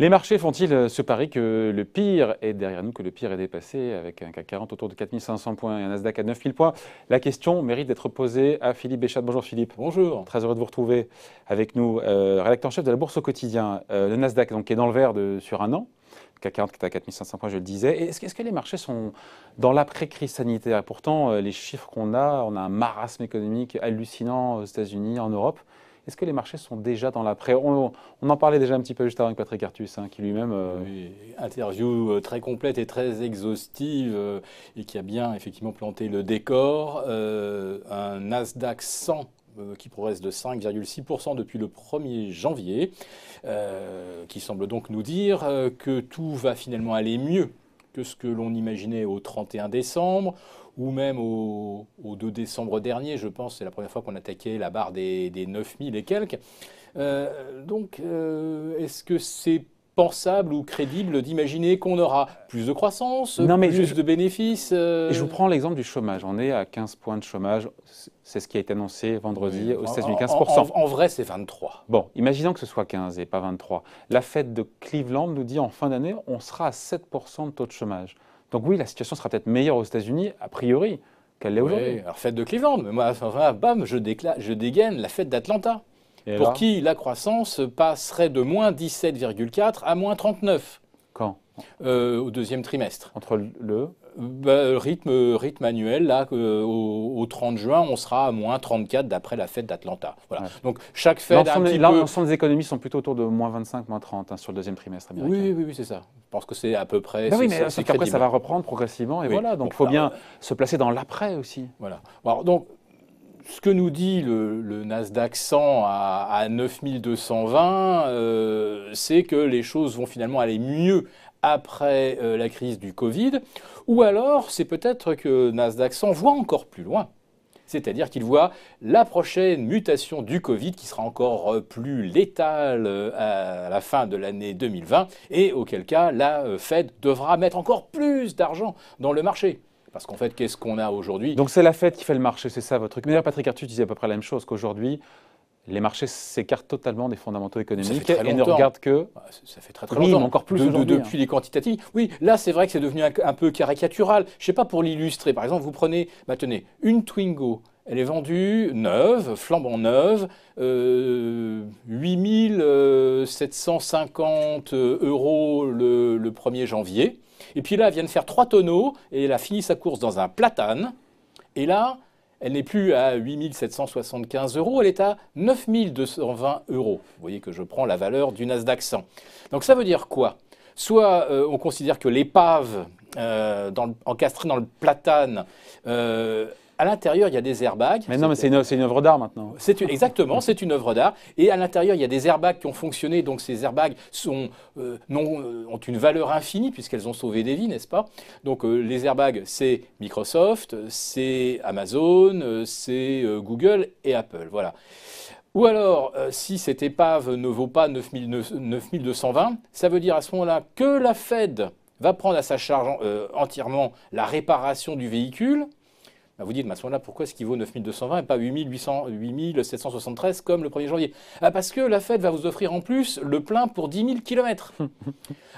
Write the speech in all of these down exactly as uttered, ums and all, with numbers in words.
Les marchés font-ils ce pari que le pire est derrière nous, que le pire est dépassé, avec un C A C quarante autour de quatre mille cinq cents points et un Nasdaq à neuf mille points? La question mérite d'être posée à Philippe Béchade. Bonjour Philippe. Bonjour. Très heureux de vous retrouver avec nous, euh, rédacteur en chef de la Bourse au quotidien. Euh, le Nasdaq donc, est dans le vert de, sur un an, le C A C quarante qui est à quatre mille cinq cents points, je le disais. Est-ce que, est-ce que les marchés sont dans l'après-crise sanitaire? Et pourtant, euh, les chiffres qu'on a, on a un marasme économique hallucinant aux États-Unis, en Europe. Est-ce que les marchés sont déjà dans l'après? on, on en parlait déjà un petit peu juste avant avec Patrick Artus, hein, qui lui-même… Euh... Oui, interview très complète et très exhaustive euh, et qui a bien effectivement planté le décor. Euh, un Nasdaq cent euh, qui progresse de cinq virgule six pour cent depuis le premier janvier, euh, qui semble donc nous dire euh, que tout va finalement aller mieux que ce que l'on imaginait au trente et un décembre. Ou même au, au deux décembre dernier, je pense, c'est la première fois qu'on attaquait la barre des, des neuf mille et quelques. Euh, donc, euh, est-ce que c'est pensable ou crédible d'imaginer qu'on aura plus de croissance, non, mais plus je, de bénéfices euh... Je vous prends l'exemple du chômage. On est à quinze points de chômage. C'est ce qui a été annoncé vendredi oui, aux États-Unis, quinze pour cent. En, en, en vrai, c'est vingt-trois. Bon, imaginons que ce soit quinze et pas vingt-trois. La Fed de Cleveland nous dit en fin d'année, on sera à sept pour cent de taux de chômage. Donc oui, la situation sera peut-être meilleure aux États-Unis, a priori, qu'elle l'est aujourd'hui. Oui, alors fête de Cleveland, mais moi, enfin, bam, je, décla... je dégaine la fête d'Atlanta, pour qui la croissance passerait de moins dix-sept virgule quatre à moins trente-neuf. Quand euh, Au deuxième trimestre. Entre le bah, rythme, rythme annuel, là, euh, au, au trente juin, on sera à moins trente-quatre d'après la fête d'Atlanta. Voilà. Ouais. Donc chaque fête a un petit peu… L'ensemble des économies sont plutôt autour de moins vingt-cinq, moins trente hein, sur le deuxième trimestre américain. Oui, oui, oui, c'est ça. Je pense que c'est à peu près… Ben oui, mais c'est qu'après, ça va reprendre progressivement. Et oui. Voilà, donc il bon, faut alors, bien se placer dans l'après aussi. Voilà. Alors, donc, ce que nous dit le, le Nasdaq cent à, à neuf mille deux cent vingt, euh, c'est que les choses vont finalement aller mieux après euh, la crise du Covid. Ou alors, c'est peut-être que Nasdaq cent voit encore plus loin. C'est-à-dire qu'il voit la prochaine mutation du Covid qui sera encore plus létale à la fin de l'année deux mille vingt et auquel cas la Fed devra mettre encore plus d'argent dans le marché. Parce qu'en fait, qu'est-ce qu'on a aujourd'hui? Donc c'est la Fed qui fait le marché, c'est ça votre truc. Mais d'ailleurs, Patrick Artus disait à peu près la même chose qu'aujourd'hui. Les marchés s'écartent totalement des fondamentaux économiques et longtemps. Ne regardent que… Ça fait très très oui, longtemps, mais encore plus de, de, depuis hein. les quantitatifs. Oui, là c'est vrai que c'est devenu un, un peu caricatural. Je ne sais pas, pour l'illustrer, par exemple, vous prenez, bah, tenez, une Twingo, elle est vendue neuve, flambant neuve, euh, huit mille sept cent cinquante euros le, le premier janvier. Et puis là, elle vient de faire trois tonneaux et elle a fini sa course dans un platane. Et là… Elle n'est plus à huit mille sept cent soixante-quinze euros, elle est à neuf mille deux cent vingt euros. Vous voyez que je prends la valeur du Nasdaq cent. Donc ça veut dire quoi? Soit euh, on considère que l'épave euh, encastrée dans le platane, euh, à l'intérieur il y a des airbags. Mais non, mais c'est une, une œuvre d'art maintenant. Une, exactement, c'est une œuvre d'art. Et à l'intérieur il y a des airbags qui ont fonctionné, donc ces airbags sont, euh, non, euh, ont une valeur infinie puisqu'elles ont sauvé des vies, n'est-ce pas? Donc euh, les airbags c'est Microsoft, c'est Amazon, c'est euh, Google et Apple, voilà. Ou alors, euh, si cette épave ne vaut pas neuf mille deux cent vingt, ça veut dire à ce moment-là que la Fed va prendre à sa charge euh, entièrement la réparation du véhicule. Vous dites, mais à ce moment-là, pourquoi est-ce qu'il vaut neuf mille deux cent vingt et pas huit mille sept cent soixante-treize comme le premier janvier? Ah, parce que la Fed va vous offrir en plus le plein pour dix mille kilomètres.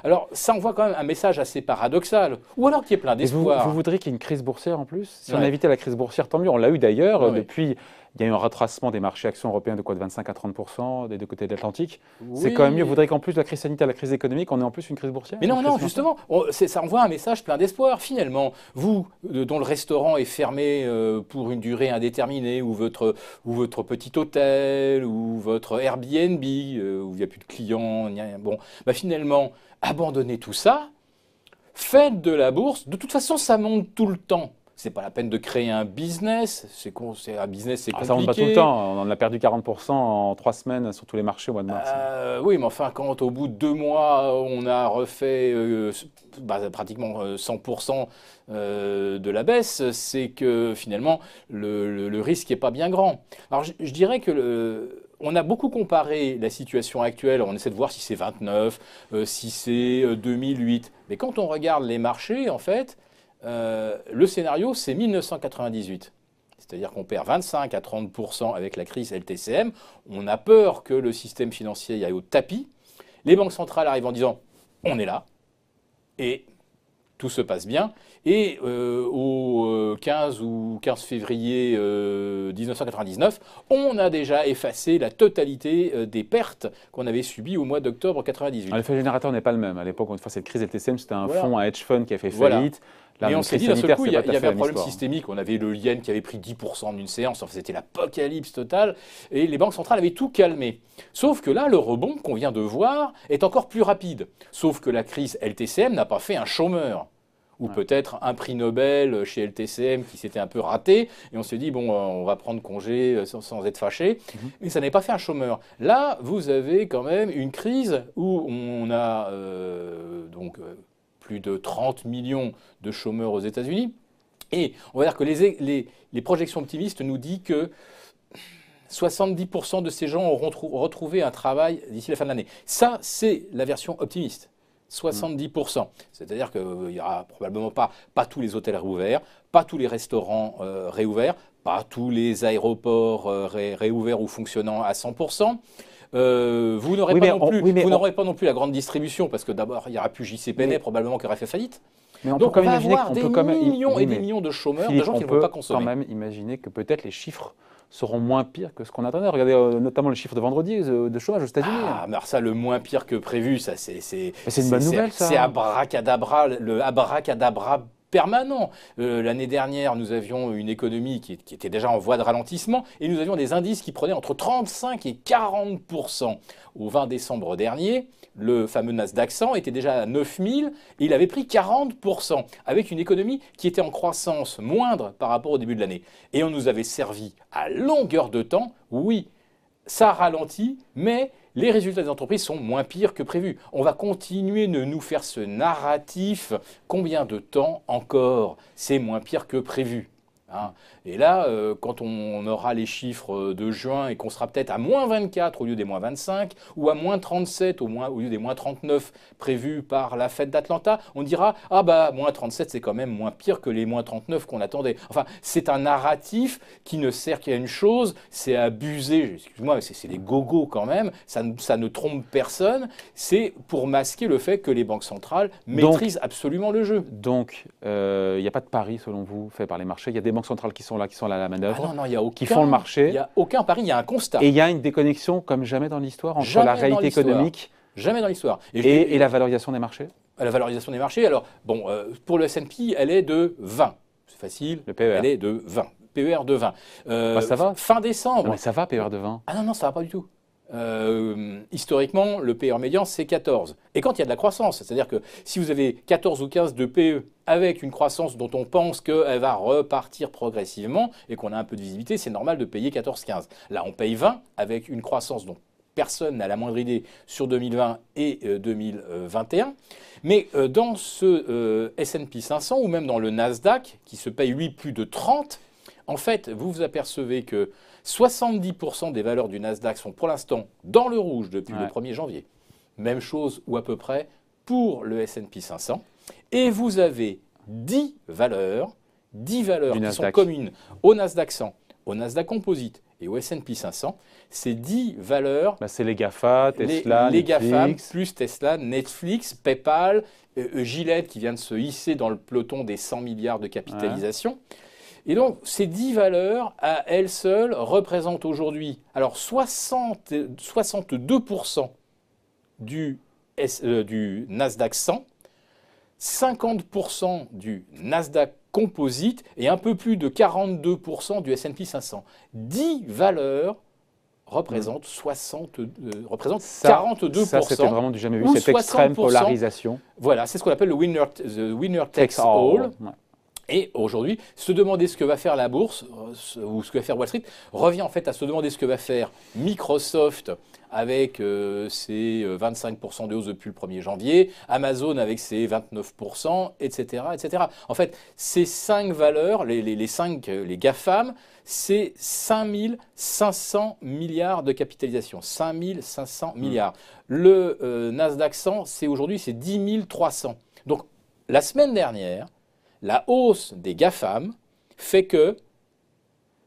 Alors ça, on voit quand même un message assez paradoxal. Ou alors qu'il y ait plein d'espoir. Vous, vous voudriez qu'il y ait une crise boursière en plus? Si ouais. on évitait la crise boursière, tant mieux. On l'a eu d'ailleurs ouais, depuis… Ouais. Il y a eu un retracement des marchés actions européens de quoi de vingt-cinq à trente pour cent des deux côtés de l'Atlantique. Oui. C'est quand même mieux. Vous voudriez qu'en plus de la crise sanitaire, la crise économique, on ait en plus une crise boursière? Mais non, non, justement, on, ça envoie un message plein d'espoir finalement. Vous, euh, dont le restaurant est fermé euh, pour une durée indéterminée, ou votre, ou votre petit hôtel, ou votre Airbnb, euh, où il n'y a plus de clients, y a, bon, bah finalement, abandonnez tout ça, faites de la bourse. De toute façon, ça monte tout le temps. C'est pas la peine de créer un business, c'est un business c'est ah, compliqué. Ça monte pas tout le temps, on en a perdu quarante pour cent en trois semaines sur tous les marchés au mois de mars. Euh, oui, mais enfin quand au bout de deux mois on a refait euh, bah, pratiquement cent pour cent euh, de la baisse, c'est que finalement le, le, le risque n'est pas bien grand. Alors je, je dirais que… Le, on a beaucoup comparé la situation actuelle, on essaie de voir si c'est vingt-neuf, euh, si c'est deux mille huit, mais quand on regarde les marchés en fait… Euh, le scénario, c'est mille neuf cent quatre-vingt-dix-huit. C'est-à-dire qu'on perd vingt-cinq à trente pour cent avec la crise L T C M. On a peur que le système financier aille au tapis. Les banques centrales arrivent en disant « on est là » et tout se passe bien. Et euh, au quinze ou quinze février euh, mille neuf cent quatre-vingt-dix-neuf, on a déjà effacé la totalité euh, des pertes qu'on avait subies au mois d'octobre mille neuf cent quatre-vingt-dix-huit. Alors, l'effet générateur n'est pas le même. À l'époque, une fois cette crise L T C M, c'était un voilà. fonds à hedge fund qui a fait faillite. Voilà. Là, et on s'est dit, d'un seul coup, il y, a, il y avait un problème systémique. On avait le yen qui avait pris dix pour cent d'une séance. Enfin, c'était l'apocalypse totale. Et les banques centrales avaient tout calmé. Sauf que là, le rebond qu'on vient de voir est encore plus rapide. Sauf que la crise L T C M n'a pas fait un chômeur. Ou ouais. peut-être un prix Nobel chez L T C M qui s'était un peu raté. Et on se dit, bon, on va prendre congé sans, sans être fâché. Mais mm-hmm. ça n'est pas fait un chômeur. Là, vous avez quand même une crise où on a... Euh, donc, euh, plus de trente millions de chômeurs aux États-Unis. Et on va dire que les, les, les projections optimistes nous disent que soixante-dix pour cent de ces gens auront retrouvé un travail d'ici la fin de l'année. Ça, c'est la version optimiste. soixante-dix pour cent. C'est-à-dire qu'il n'y aura probablement pas, pas tous les hôtels réouverts, pas tous les restaurants euh, réouverts, pas tous les aéroports euh, ré, réouverts ou fonctionnant à cent pour cent. Euh, vous n'aurez oui, pas, oui, on... pas non plus la grande distribution, parce que d'abord, il n'y aura plus J C Penet mais... probablement qui aurait fait faillite. Mais on Donc, peut quand on va avoir des peut millions même... et des millions de chômeurs, Philippe, de gens qui ne vont pas consommer. On peut quand même imaginer que peut-être les chiffres seront moins pires que ce qu'on attendait. Regardez euh, notamment le chiffre de vendredi euh, de chômage aux États-Unis. Ah, mais alors ça, le moins pire que prévu, ça c'est... C'est une bonne nouvelle, ça. C'est abracadabra, le abracadabra permanent. Euh, L'année dernière, nous avions une économie qui, qui était déjà en voie de ralentissement et nous avions des indices qui prenaient entre trente-cinq et quarante pour cent. Au vingt décembre dernier, le fameux Nasdaq cent était déjà à neuf mille et il avait pris quarante pour cent avec une économie qui était en croissance moindre par rapport au début de l'année. Et on nous avait servi à longueur de temps, oui, ça ralentit, mais les résultats des entreprises sont moins pires que prévu. On va continuer de nous faire ce narratif. Combien de temps encore? C'est moins pire que prévu. Hein. Et là, euh, quand on aura les chiffres de juin et qu'on sera peut-être à moins vingt-quatre au lieu des moins vingt-cinq, ou à moins trente-sept au, moins, au lieu des moins trente-neuf prévus par la Fed d'Atlanta, on dira « Ah bah, moins trente-sept, c'est quand même moins pire que les moins trente-neuf qu'on attendait ». Enfin, c'est un narratif qui ne sert qu'à une chose, c'est abusé, excuse-moi, c'est des gogos quand même, ça, ça ne trompe personne, c'est pour masquer le fait que les banques centrales maîtrisent donc, absolument le jeu. Donc, il euh, n'y a pas de pari, selon vous, fait par les marchés, il y a des banques centrales qui sont là, qui sont là à la manœuvre, ah non, non, y a aucun, qui font le marché. Il n'y a aucun pari, il y a un constat. Et il y a une déconnexion comme jamais dans l'histoire entre jamais la réalité économique jamais dans l'histoire et, et, et la valorisation des marchés. La valorisation des marchés, alors, bon, euh, pour le S and P, elle est de vingt. C'est facile, le P E R. Elle est de vingt. P E R de vingt. Euh, bah, ça va. Fin décembre. Non, mais ça va, P E R de vingt. Ah non, non, ça va pas du tout. Euh, historiquement, le P E R médian, c'est quatorze. Et quand il y a de la croissance, c'est-à-dire que si vous avez quatorze ou quinze de P E avec une croissance dont on pense qu'elle va repartir progressivement et qu'on a un peu de visibilité, c'est normal de payer quatorze quinze. Là, on paye vingt avec une croissance dont personne n'a la moindre idée sur deux mille vingt et euh, deux mille vingt et un. Mais euh, dans ce euh, S and P cinq cents ou même dans le Nasdaq, qui se paye lui plus de trente, en fait, vous vous apercevez que soixante-dix pour cent des valeurs du Nasdaq sont pour l'instant dans le rouge depuis ouais. le premier janvier. Même chose ou à peu près pour le S and P cinq cents. Et vous avez dix valeurs, dix valeurs qui sont communes au Nasdaq cent, au Nasdaq Composite et au S and P cinq cents. Ces dix valeurs... Bah, c'est les GAFA, Tesla, les, les Netflix. Les GAFAM plus Tesla, Netflix, Paypal, euh, Gilead qui vient de se hisser dans le peloton des cent milliards de capitalisation. Ouais. Et donc, ces dix valeurs, à elles seules, représentent aujourd'hui alors soixante, soixante-deux pour cent du, S, euh, du Nasdaq cent, cinquante pour cent du Nasdaq Composite et un peu plus de quarante-deux pour cent du S and P cinq cents. dix valeurs représentent, soixante, euh, représentent ça, quarante-deux pour cent. Ça, c'était vraiment du jamais vu, cette extrême polarisation. Voilà, c'est ce qu'on appelle le winner, the winner takes all. Ouais. Et aujourd'hui, se demander ce que va faire la bourse ou ce que va faire Wall Street revient en fait à se demander ce que va faire Microsoft avec euh, ses vingt-cinq pour cent de hausse depuis le premier janvier, Amazon avec ses vingt-neuf pour cent, et cetera, et cetera. En fait, ces cinq valeurs, les, les, les cinq, les GAFAM, c'est cinq mille cinq cents milliards de capitalisation. cinq mille cinq cents milliards. Le euh, Nasdaq cent, c'est aujourd'hui, c'est dix mille trois cents. Donc, la semaine dernière, la hausse des GAFAM fait que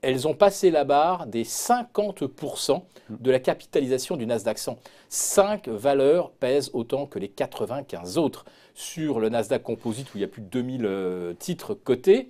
elles ont passé la barre des cinquante pour cent de la capitalisation du Nasdaq cent. Cinq valeurs pèsent autant que les quatre-vingt-quinze autres. Sur le Nasdaq Composite, où il y a plus de deux mille euh, titres cotés,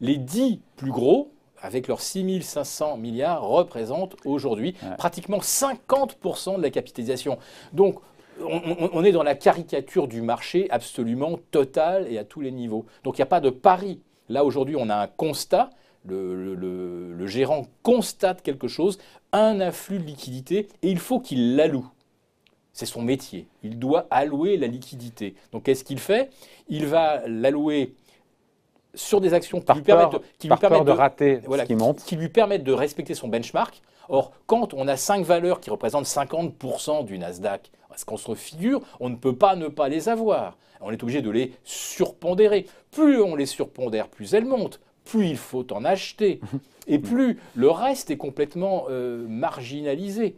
les dix plus gros, avec leurs six mille cinq cents milliards, représentent aujourd'hui ouais. pratiquement cinquante pour cent de la capitalisation. Donc, on, on, on est dans la caricature du marché absolument totale et à tous les niveaux. Donc, il n'y a pas de pari. Là, aujourd'hui, on a un constat. Le, le, le, le gérant constate quelque chose, un afflux de liquidité, et il faut qu'il l'alloue. C'est son métier. Il doit allouer la liquidité. Donc, qu'est-ce qu'il fait? Il va l'allouer sur des actions qui lui permettent de rater ce qui monte, qui lui permettent de respecter son benchmark. Or, quand on a cinq valeurs qui représentent cinquante pour cent du Nasdaq, parce qu'on se figure, on ne peut pas ne pas les avoir. On est obligé de les surpondérer. Plus on les surpondère, plus elles montent. Plus il faut en acheter. Et plus le reste est complètement euh, marginalisé.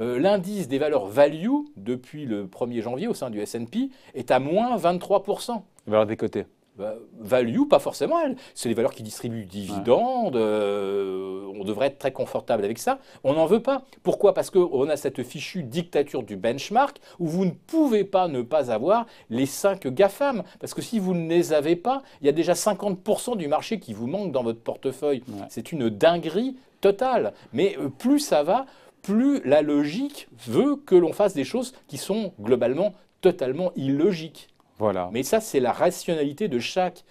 Euh, L'indice des valeurs value, depuis le premier janvier, au sein du S and P, est à moins vingt-trois pour cent. Les valeurs décotées. Bah, value, pas forcément. C'est les valeurs qui distribuent dividendes. Ouais. Euh, on devrait être très confortable avec ça. On n'en veut pas. Pourquoi? Parce qu'on a cette fichue dictature du benchmark où vous ne pouvez pas ne pas avoir les cinq GAFAM. Parce que si vous ne les avez pas, il y a déjà cinquante pour cent du marché qui vous manque dans votre portefeuille. Ouais. C'est une dinguerie totale. Mais plus ça va, plus la logique veut que l'on fasse des choses qui sont globalement totalement illogiques. Voilà. Mais ça, c'est la rationalité de chaque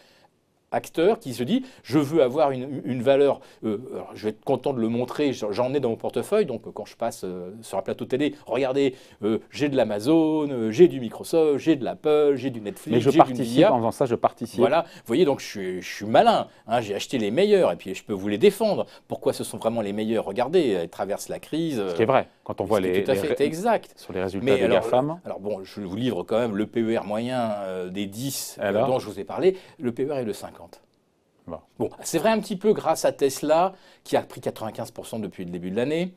acteur qui se dit « je veux avoir une, une valeur euh, ». Je vais être content de le montrer, j'en ai dans mon portefeuille. Donc, quand je passe euh, sur un plateau télé, regardez, euh, j'ai de l'Amazon, euh, j'ai du Microsoft, j'ai de l'Apple, j'ai du Netflix, j'ai du Gilead. Mais je participe, en faisant ça, je participe. Voilà, vous voyez, donc je suis, je suis malin. Hein, j'ai acheté les meilleurs et puis je peux vous les défendre. Pourquoi ce sont vraiment les meilleurs? Regardez, elles traversent la crise. Euh, Ce qui est vrai. Quand on voit les, tout à les fait exact. Sur les résultats mais des alors, GAFAM. Alors bon, je vous livre quand même le P E R moyen euh, des dix euh, dont je vous ai parlé. Le P E R est de cinquante. Bon, bon c'est vrai un petit peu grâce à Tesla qui a pris quatre-vingt-quinze pour cent depuis le début de l'année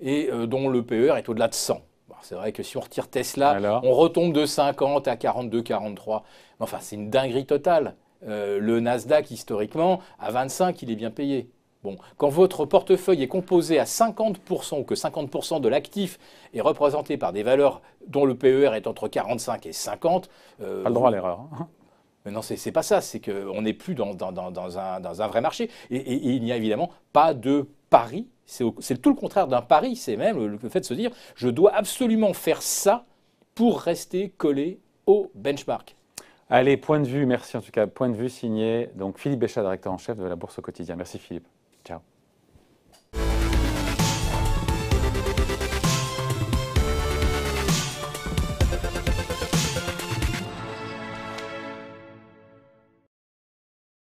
et euh, dont le P E R est au-delà de cent. Bon, c'est vrai que si on retire Tesla, alors on retombe de cinquante à quarante-deux, quarante-trois. Enfin, c'est une dinguerie totale. Euh, le Nasdaq, historiquement, à vingt-cinq, il est bien payé. Bon, quand votre portefeuille est composé à cinquante pour cent ou que cinquante pour cent de l'actif est représenté par des valeurs dont le P E R est entre quarante-cinq et cinquante... Euh, pas le droit à l'erreur. Hein. Mais non, c'est pas ça. C'est qu'on n'est plus dans, dans, dans, dans, un, dans un vrai marché. Et, et, et il n'y a évidemment pas de pari. C'est tout le contraire d'un pari. C'est même le fait de se dire « je dois absolument faire ça pour rester collé au benchmark ». Allez, point de vue. Merci en tout cas. Point de vue signé. Donc Philippe Béchade, directeur en chef de la Bourse au quotidien. Merci Philippe.